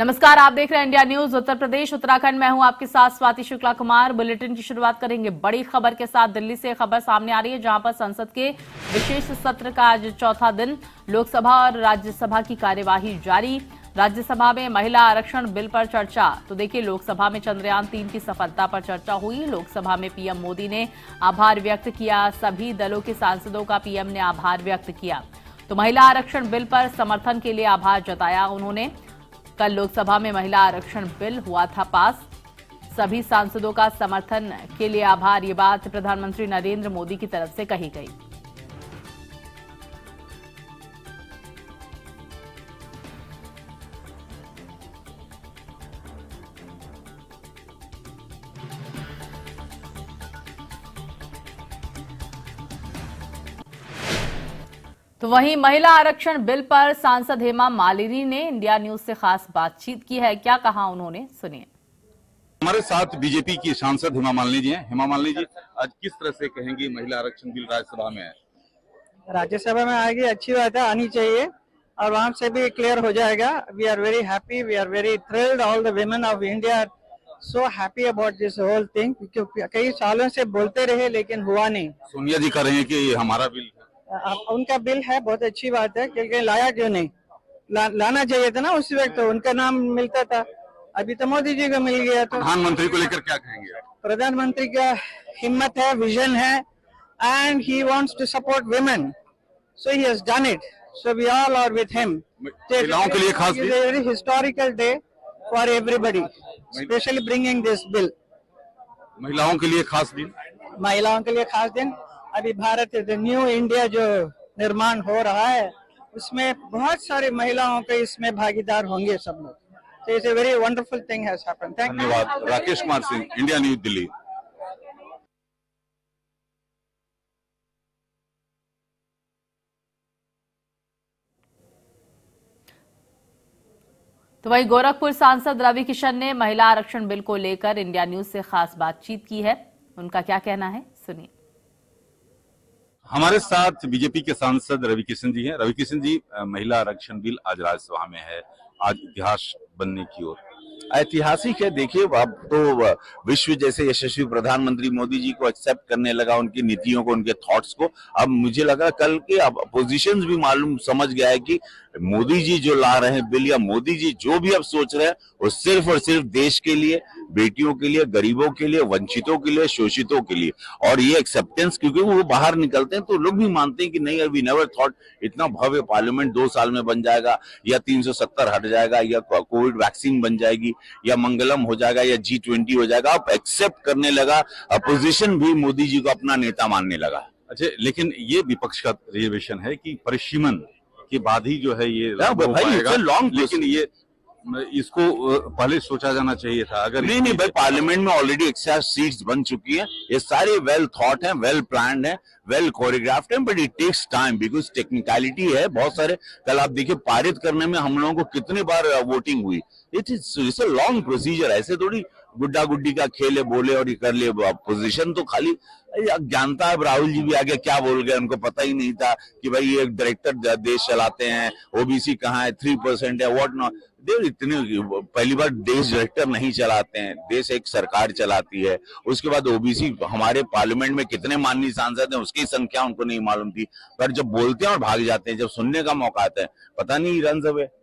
नमस्कार, आप देख रहे हैं इंडिया न्यूज उत्तर प्रदेश उत्तराखंड। मैं हूं आपके साथ स्वाति शुक्ला कुमार। बुलेटिन की शुरुआत करेंगे बड़ी खबर के साथ। दिल्ली से खबर सामने आ रही है, जहां पर संसद के विशेष सत्र का आज चौथा दिन लोकसभा और राज्यसभा की कार्यवाही जारी। राज्यसभा में महिला आरक्षण बिल पर चर्चा। तो देखिए, लोकसभा में चंद्रयान 3 की सफलता पर चर्चा हुई। लोकसभा में पीएम मोदी ने आभार व्यक्त किया। सभी दलों के सांसदों का पीएम ने आभार व्यक्त किया। तो महिला आरक्षण बिल पर समर्थन के लिए आभार जताया उन्होंने। कल लोकसभा में महिला आरक्षण बिल हुआ था पास। सभी सांसदों का समर्थन के लिए आभार, ये बात प्रधानमंत्री नरेंद्र मोदी की तरफ से कही गई। तो वहीं महिला आरक्षण बिल पर सांसद हेमा मालिनी ने इंडिया न्यूज से खास बातचीत की है। क्या कहा उन्होंने, सुनिए। हमारे साथ बीजेपी की सांसद हेमा मालिनी जी हैं। हेमा मालिनी जी, आज किस तरह से कहेंगी महिला आरक्षण बिल राज्यसभा में है? राज्यसभा में आएगी, अच्छी बात है, आनी चाहिए और वहाँ से भी क्लियर हो जाएगा। We are very happy, we are very thrilled, all the women of India are so happy about this whole thing. कई सालों से बोलते रहे लेकिन हुआ नहीं। सोनिया जी कह रहे हैं कि हमारा बिल, उनका बिल है, बहुत अच्छी बात है, क्योंकि लाया क्यों नहीं, लाना चाहिए था ना। उस वक्त तो उनका नाम मिलता था, अभी तो मोदी जी को मिल गया। तो प्रधानमंत्री को लेकर क्या कहेंगे? प्रधानमंत्री का हिम्मत है, विजन है, and he wants to support women, so he has done it, so we all are with him. महिलाओं के लिए खास very historical day for everybody, specially bringing this bill. महिलाओं के लिए खास दिन, महिलाओं के लिए खास दिन। अभी भारत न्यू इंडिया जो निर्माण हो रहा है, उसमें बहुत सारी महिलाओं के इसमें भागीदार होंगे सब लोग। It's a very wonderful thing has happened. Thank you. धन्यवाद। Rakesh Kumar Singh, India news Delhi. तो वहीं गोरखपुर सांसद रवि किशन ने महिला आरक्षण बिल को लेकर इंडिया न्यूज से खास बातचीत की है। उनका क्या कहना है, सुनिए। हमारे साथ बीजेपी के सांसद रवि किशन जी हैं। रवि किशन जी, महिला आरक्षण बिल आज राज्यसभा में है, आज इतिहास बनने की ओर, ऐतिहासिक है। देखिए, अब तो विश्व जैसे यशस्वी प्रधानमंत्री मोदी जी को एक्सेप्ट करने लगा, उनकी नीतियों को, उनके थॉट्स को। अब मुझे लगा कल के अब अपोजिशंस भी मालूम समझ गया है कि मोदी जी जो ला रहे हैं बिल, या मोदी जी जो भी अब सोच रहे हैं, वो सिर्फ और सिर्फ देश के लिए, बेटियों के लिए, गरीबों के लिए, वंचितों के लिए, शोषितों के लिए। और ये एक्सेप्टेंस, क्योंकि वो बाहर निकलते हैं तो लोग भी मानते हैं कि नहीं, वी नेवर थॉट इतना भव्य पार्लियामेंट 2 साल में बन जाएगा, या 370 हट जाएगा, या कोविड वैक्सीन बन जाएगी, या मंगलम हो जाएगा, या G20 हो जाएगा। अब एक्सेप्ट करने लगा, अपोजिशन भी मोदी जी को अपना नेता मानने लगा। अच्छा, लेकिन ये विपक्ष का रिजर्वेशन है कि परिसीमन की बात ही जो है ये लॉन्ग, लेकिन ये इसको पहले सोचा जाना चाहिए था। अगर नहीं भाई, पार्लियामेंट में ऑलरेडी एक्स्ट्रा सीट्स बन चुकी है। ये सारे वेल थॉट है, वेल प्लान है, वेल कोरियोग्राफ्ड है, but it takes time because technicality है बहुत सारे। कल आप देखिए, पारित करने में हम लोगों को कितनी बार वोटिंग हुई। It is a long procedure, ऐसे थोड़ी गुड्डा गुड्डी का खेल है, बोले और ये कर ले। पोजीशन तो खाली जानता है। अब राहुल जी भी आगे क्या बोल गए, उनको पता ही नहीं था कि भाई ये एक डायरेक्टर देश चलाते हैं, ओबीसी कहाँ है, 3% है, व्हाट नॉट। देव इतने पहली बार देश डायरेक्टर नहीं चलाते हैं, देश एक सरकार चलाती है। उसके बाद ओबीसी हमारे पार्लियामेंट में कितने माननीय सांसद हैं, उसकी संख्या उनको नहीं मालूम थी, पर जब बोलते हैं और भाग जाते हैं, जब सुनने का मौका आता है, पता नहीं रन सब है।